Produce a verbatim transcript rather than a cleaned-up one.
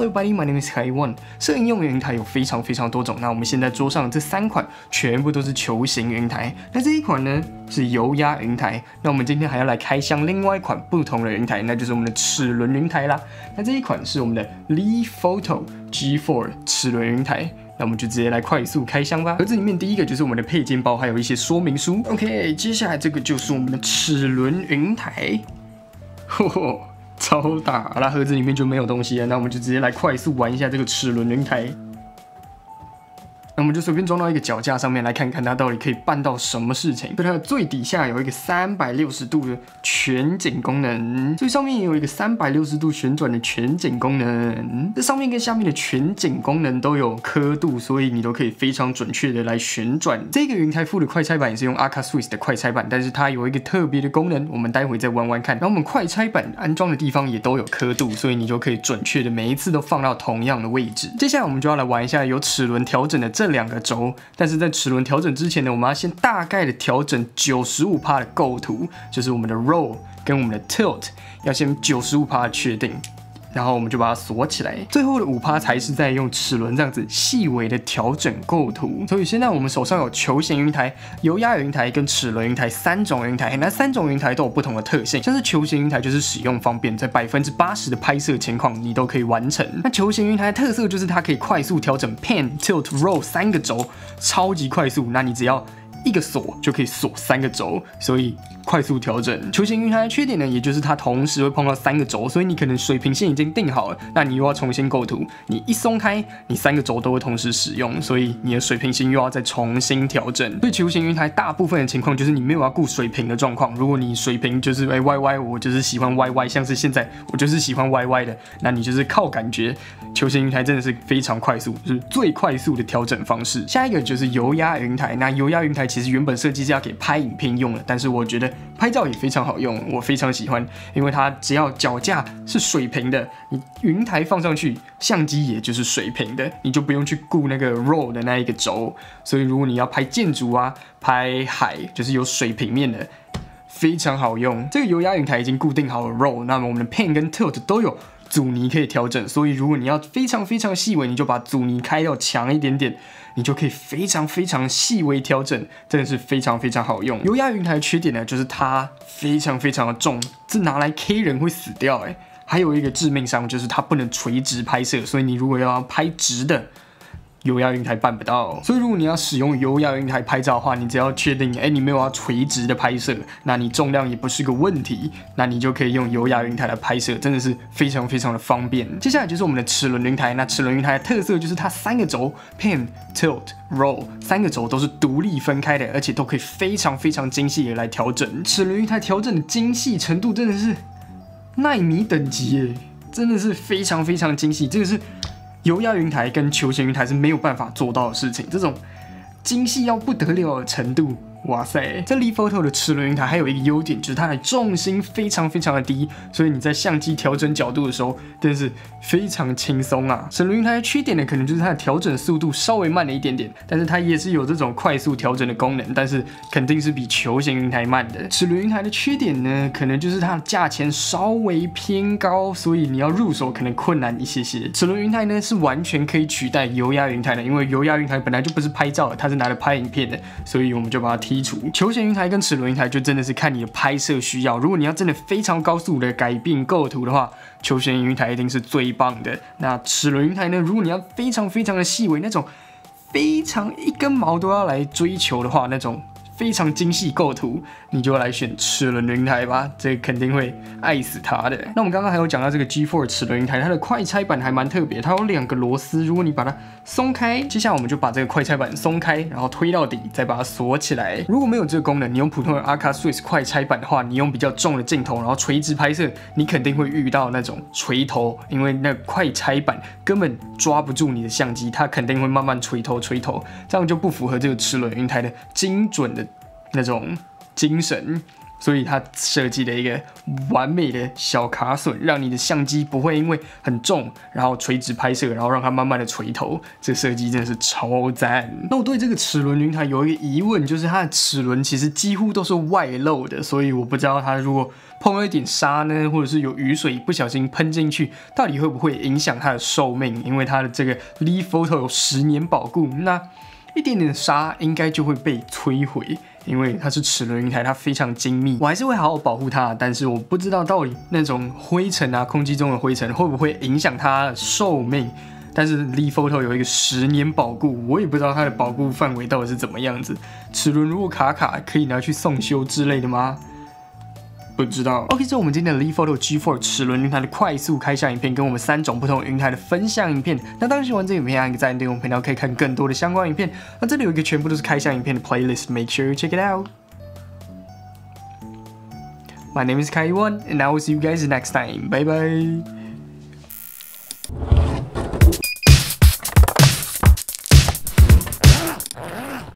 Hello, buddy. My name is Caillou Wang. 摄影用的云台有非常非常多种。那我们现在桌上这三款全部都是球形云台。那这一款呢是油压云台。那我们今天还要来开箱另外一款不同的云台，那就是我们的齿轮云台啦。那这一款是我们的 leofoto G 四 齿轮云台。 那我们就直接来快速开箱吧。盒子里面第一个就是我们的配件包，还有一些说明书。OK， 接下来这个就是我们的齿轮云台，吼吼，超大！那盒子里面就没有东西了，那我们就直接来快速玩一下这个齿轮云台。那我们就随便装到一个脚架上面来看看它到底可以办到什么事情。所以它的最底下有一个三百六十度的全景功能，最上面也有一个三百六十度旋转的全景功能。这上面跟下面的全景功能都有刻度，所以你都可以非常准确的来旋转。这个云台附的快拆板也是用 Aka Swiss 的快拆板，但是它有一个特别的功能，我们待会再玩玩看。然后我们快拆板安装的地方也都有刻度，所以你就可以准确的每一次都放到同样的位置。接下来我们就要来玩一下有齿轮调整的这。 两个轴，但是在齿轮调整之前呢，我们要先大概的调整 百分之九十五 的构图，就是我们的 roll 跟我们的 tilt 要先 百分之九十五 的确定，然后我们就把它锁起来，最后的 百分之五 才是在用齿轮这样子细微的调整构图。所以现在我们手上有球形云台、油压云台跟齿轮云台三种云台，那三种云台都有不同的特性。像是球形云台就是使用方便，在 百分之八十 的拍摄情况你都可以完成。那球形云台的特色就是它可以快速调整 pan、tilt、roll 三个轴，超级快速。那你只要 一个锁就可以锁三个轴，所以快速调整。球形云台的缺点呢，也就是它同时会碰到三个轴，所以你可能水平线已经定好了，那你又要重新构图，你一松开，你三个轴都会同时使用，所以你的水平线又要再重新调整。所以球形云台大部分的情况就是你没有要顾水平的状况，如果你水平就是哎歪歪，我就是喜欢歪歪，像是现在我就是喜欢歪歪的，那你就是靠感觉。球形云台真的是非常快速，就是最快速的调整方式。下一个就是油压云台，那油压云台 其实原本设计是要给拍影片用的，但是我觉得拍照也非常好用，我非常喜欢，因为它只要脚架是水平的，你云台放上去，相机也就是水平的，你就不用去顾那个 roll 的那一个轴。所以如果你要拍建筑啊、拍海，就是有水平面的，非常好用。这个油压云台已经固定好了 roll， 那么我们的 pan 跟 tilt 都有 阻尼可以调整，所以如果你要非常非常细微，你就把阻尼开到强一点点，你就可以非常非常细微调整，真的是非常非常好用。油压云台的缺点呢，就是它非常非常的重，这拿来 K 人会死掉哎。还有一个致命伤就是它不能垂直拍摄，所以你如果要拍直的， 油压云台办不到，所以如果你要使用油压云台拍照的话，你只要确定，哎、欸，你没有要垂直的拍摄，那你重量也不是个问题，那你就可以用油压云台来拍摄，真的是非常非常的方便。接下来就是我们的齿轮云台，那齿轮云台的特色就是它三个轴 pan、tilt、roll 三个轴都是独立分开的，而且都可以非常非常精细的来调整。齿轮云台调整的精细程度真的是奈米等级耶，真的是非常非常精细，这个是 油压云台跟球形云台是没有办法做到的事情，这种精细到不得了的程度，哇塞！这 leofoto 的齿轮云台还有一个优点，就是它的重心非常非常的低，所以你在相机调整角度的时候，真的是非常轻松啊。齿轮云台的缺点呢，可能就是它的调整速度稍微慢了一点点，但是它也是有这种快速调整的功能，但是肯定是比球形云台慢的。齿轮云台的缺点呢，可能就是它的价钱稍微偏高，所以你要入手可能困难一些些。齿轮云台呢是完全可以取代油压云台的，因为油压云台本来就不是拍照的，它是拿来拍影片的，所以我们就把它 剔除。球形云台跟齿轮云台就真的是看你的拍摄需要，如果你要真的非常高速的改变构图的话，球形云台一定是最棒的。那齿轮云台呢？如果你要非常非常的细微，那种非常一根毛都要来追求的话，那种 非常精细构图，你就来选齿轮云台吧，这肯定会爱死它的。那我们刚刚还有讲到这个 G 四 齿轮云台，它的快拆板还蛮特别，它有两个螺丝，如果你把它松开，接下来我们就把这个快拆板松开，然后推到底，再把它锁起来。如果没有这个功能，你用普通的 Aka Swiss 快拆板的话，你用比较重的镜头，然后垂直拍摄，你肯定会遇到那种垂头，因为那快拆板根本抓不住你的相机，它肯定会慢慢垂头垂头，这样就不符合这个齿轮云台的精准的 那种精神，所以它设计了一个完美的小卡榫，让你的相机不会因为很重，然后垂直拍摄，然后让它慢慢的垂头。这设计真的是超赞。那我对这个齿轮云台有一个疑问，就是它的齿轮其实几乎都是外露的，所以我不知道它如果碰到一点沙呢，或者是有雨水不小心喷进去，到底会不会影响它的寿命？因为它的这个 leofoto 有十年保固，那一点点的沙应该就会被摧毁。 因为它是齿轮云台，它非常精密，我还是会好好保护它。但是我不知道到底那种灰尘啊，空气中的灰尘会不会影响它寿命。但是 leofoto 有一个十年保固，我也不知道它的保固范围到底是怎么样子。齿轮如果卡卡，可以拿去送修之类的吗？ 不知道。OK， 这是我们今天的 leofoto G 四 齿轮云台的快速开箱影片，跟我们三种不同云台的分享影片。那当然喜欢这影片，按个赞，对我们频道可以看更多的相关影片。那这里有一个全部都是开箱影片的 playlist，make sure you check it out。My name is Caillou Wang, and I will see you guys next time. Bye bye.